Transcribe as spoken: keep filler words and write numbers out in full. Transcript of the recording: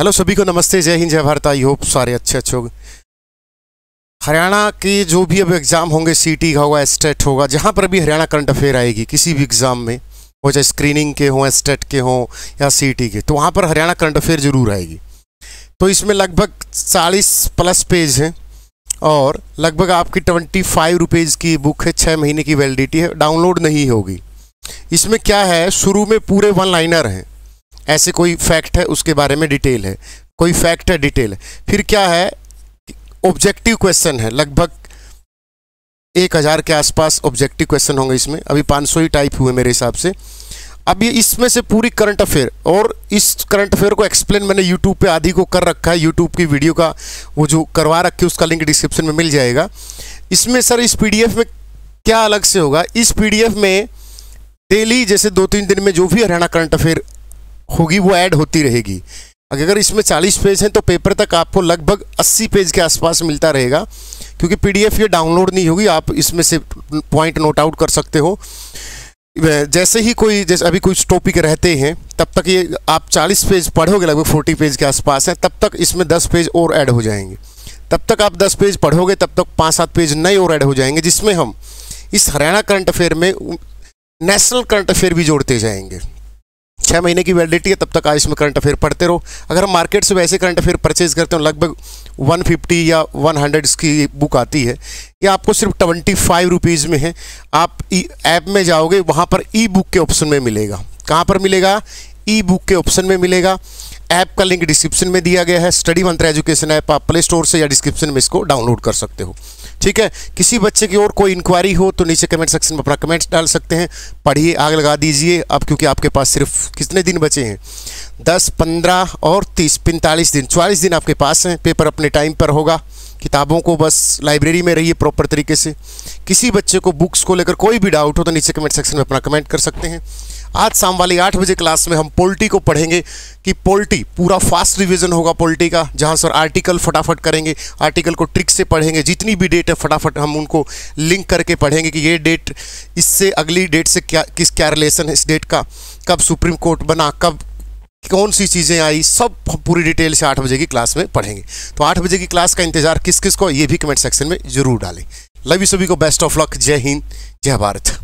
Hello सभी को नमस्ते, जय हिंद जय भारत। आई होप सारे अच्छे अच्छे होंगे। हरियाणा के जो भी अब एग्ज़ाम होंगे, सीटी का होगा, स्टेट होगा, जहाँ पर भी हरियाणा करंट अफेयर आएगी किसी भी एग्ज़ाम में, वो चाहे स्क्रीनिंग के हों, स्टेट के हों या सीटी के, तो वहाँ पर हरियाणा करंट अफेयर ज़रूर आएगी। तो इसमें लगभग चालीस प्लस पेज हैं और लगभग आपकी ट्वेंटी फाइव रुपीज़ की बुक है, छः महीने की वैलिडिटी है, डाउनलोड नहीं होगी। इसमें क्या है, शुरू में पूरे वन लाइनर हैं, ऐसे कोई फैक्ट है उसके बारे में डिटेल है, कोई फैक्ट है डिटेल है। फिर क्या है, ऑब्जेक्टिव क्वेश्चन है, लगभग एक हज़ार के आसपास ऑब्जेक्टिव क्वेश्चन होंगे इसमें। अभी पाँच सौ ही टाइप हुए मेरे हिसाब से। अब ये इसमें से पूरी करंट अफेयर, और इस करंट अफेयर को एक्सप्लेन मैंने यूट्यूब पे आधी को कर रखा है, यूट्यूब की वीडियो का वो जो करवा रखी है उसका लिंक डिस्क्रिप्शन में मिल जाएगा। इसमें सर इस पीडीएफ में क्या अलग से होगा, इस पीडीएफ में डेली जैसे दो तीन दिन में जो भी हरियाणा करंट अफेयर होगी वो ऐड होती रहेगी। अगर इसमें चालीस पेज हैं तो पेपर तक आपको लगभग अस्सी पेज के आसपास मिलता रहेगा, क्योंकि पीडीएफ ये डाउनलोड नहीं होगी। आप इसमें से पॉइंट नोट आउट कर सकते हो, जैसे ही कोई जैसे अभी कुछ टॉपिक रहते हैं तब तक ये आप चालीस पेज पढ़ोगे, लगभग चालीस पेज के आसपास है, तब तक इसमें दस पेज और ऐड हो जाएंगे। तब तक आप दस पेज पढ़ोगे, तब तक पाँच सात पेज नए और ऐड हो जाएंगे, जिसमें हम इस हरियाणा करंट अफेयर में नेशनल करंट अफेयर भी जोड़ते जाएंगे। छः महीने की वैलिडिटी है, तब तक आज इसमें करंट अफेयर पढ़ते रहो। अगर हम मार्केट से वैसे करंट अफेयर परचेज करते हो, लगभग एक सौ पचास या एक सौ की बुक आती है, ये आपको सिर्फ ट्वेंटी फाइव रुपीज़ में है। आप ऐप में जाओगे, वहाँ पर ई बुक के ऑप्शन में मिलेगा। कहाँ पर मिलेगा? ई बुक के ऑप्शन में मिलेगा। ऐप का लिंक डिस्क्रिप्शन में दिया गया है, स्टडी मंत्रा एजुकेशन ऐप। आप प्ले स्टोर से या डिस्क्रिप्शन में इसको डाउनलोड कर सकते हो। ठीक है, किसी बच्चे की और कोई इंक्वायरी हो तो नीचे कमेंट सेक्शन में अपना कमेंट्स डाल सकते हैं। पढ़िए, आग लगा दीजिए अब, क्योंकि आपके पास सिर्फ कितने दिन बचे हैं, दस, पंद्रह और तीस, पैंतालीस दिन, चालीस दिन आपके पास हैं। पेपर अपने टाइम पर होगा। किताबों को बस लाइब्रेरी में रहिए प्रॉपर तरीके से। किसी बच्चे को बुक्स को लेकर कोई भी डाउट हो तो नीचे कमेंट सेक्शन में अपना कमेंट कर सकते हैं। आज शाम वाली आठ बजे क्लास में हम पॉलिटी को पढ़ेंगे कि पॉलिटी पूरा फास्ट रिवीजन होगा पॉलिटी का, जहां सर आर्टिकल फटाफट करेंगे, आर्टिकल को ट्रिक से पढ़ेंगे, जितनी भी डेट है फटाफट हम उनको लिंक करके पढ़ेंगे कि ये डेट इससे अगली डेट से क्या किस क्या रिलेशन है, इस डेट का कब सुप्रीम कोर्ट बना, कब कौन सी चीज़ें आई, सब पूरी डिटेल से आठ बजे की क्लास में पढ़ेंगे। तो आठ बजे की क्लास का इंतजार किस किस को, ये भी कमेंट सेक्शन में जरूर डालें। लव यू सभी को, बेस्ट ऑफ लक, जय हिंद जय भारत।